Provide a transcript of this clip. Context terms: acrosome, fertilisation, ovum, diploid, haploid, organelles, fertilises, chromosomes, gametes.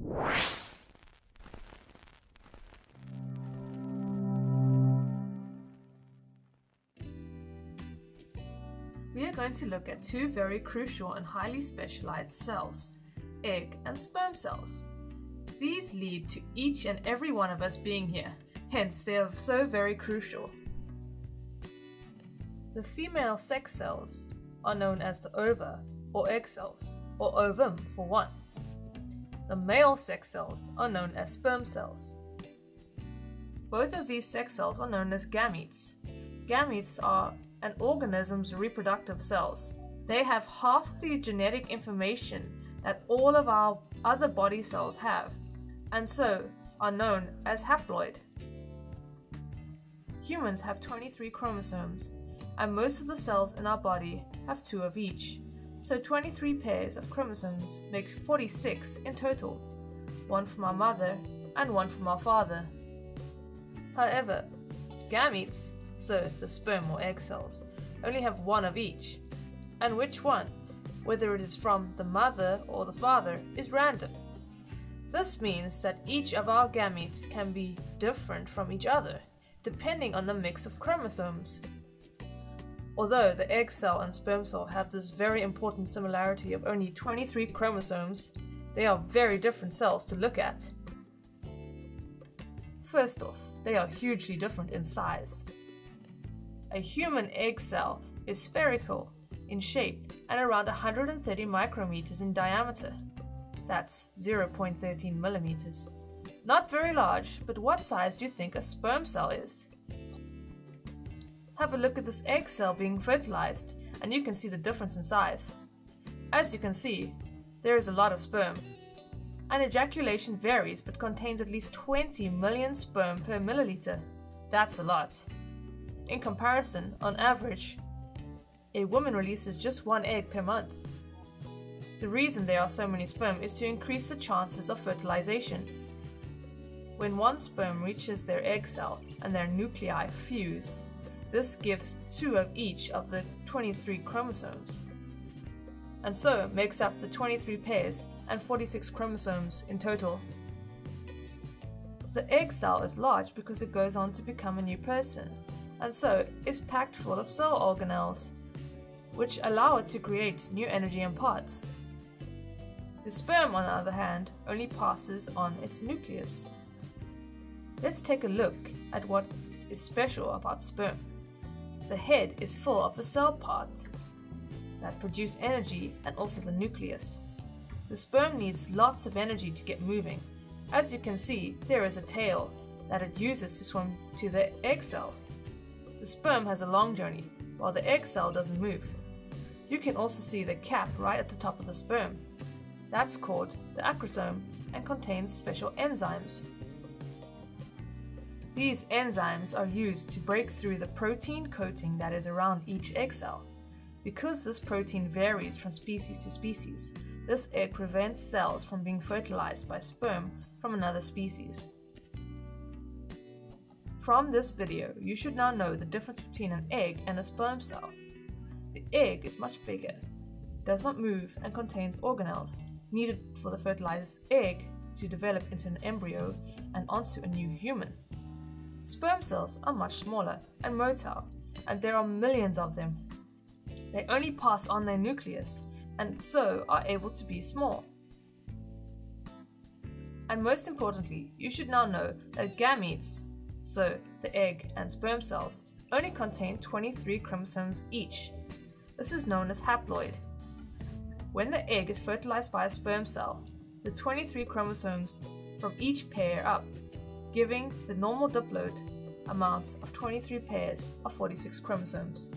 We are going to look at two very crucial and highly specialized cells, egg and sperm cells. These lead to each and every one of us being here, hence they are so very crucial. The female sex cells are known as the ova or egg cells, or ovum for one. The male sex cells are known as sperm cells. Both of these sex cells are known as gametes. Gametes are an organism's reproductive cells. They have half the genetic information that all of our other body cells have, and so are known as haploid. Humans have 23 chromosomes, and most of the cells in our body have 2 of each. So 23 pairs of chromosomes make 46 in total, one from our mother and one from our father. However, gametes, so the sperm or egg cells, only have one of each, and which one, whether it is from the mother or the father, is random. This means that each of our gametes can be different from each other, depending on the mix of chromosomes. Although the egg cell and sperm cell have this very important similarity of only 23 chromosomes, they are very different cells to look at. First off, they are hugely different in size. A human egg cell is spherical in shape and around 130 micrometers in diameter. That's 0.13 millimeters. Not very large, but what size do you think a sperm cell is? Have a look at this egg cell being fertilized, and you can see the difference in size. As you can see, there is a lot of sperm. And ejaculation varies, but contains at least 20 million sperm per milliliter. That's a lot. In comparison, on average, a woman releases just 1 egg per month. The reason there are so many sperm is to increase the chances of fertilization. When one sperm reaches their egg cell and their nuclei fuse, this gives 2 of each of the 23 chromosomes, and so makes up the 23 pairs and 46 chromosomes in total. The egg cell is large because it goes on to become a new person, and so is packed full of cell organelles, which allow it to create new energy and parts. The sperm, on the other hand, only passes on its nucleus. Let's take a look at what is special about sperm. The head is full of the cell parts that produce energy and also the nucleus. The sperm needs lots of energy to get moving. As you can see, there is a tail that it uses to swim to the egg cell. The sperm has a long journey, while the egg cell doesn't move. You can also see the cap right at the top of the sperm. That's called the acrosome and contains special enzymes. These enzymes are used to break through the protein coating that is around each egg cell. Because this protein varies from species to species, this egg prevents cells from being fertilized by sperm from another species. From this video, you should now know the difference between an egg and a sperm cell. The egg is much bigger, does not move, and contains organelles needed for the fertilized egg to develop into an embryo and onto a new human. Sperm cells are much smaller and motile, and there are millions of them. They only pass on their nucleus, and so are able to be small. And most importantly, you should now know that gametes, so the egg and sperm cells, only contain 23 chromosomes each. This is known as haploid. When the egg is fertilized by a sperm cell, the 23 chromosomes from each pair up, giving the normal diploid amount of 23 pairs of 46 chromosomes.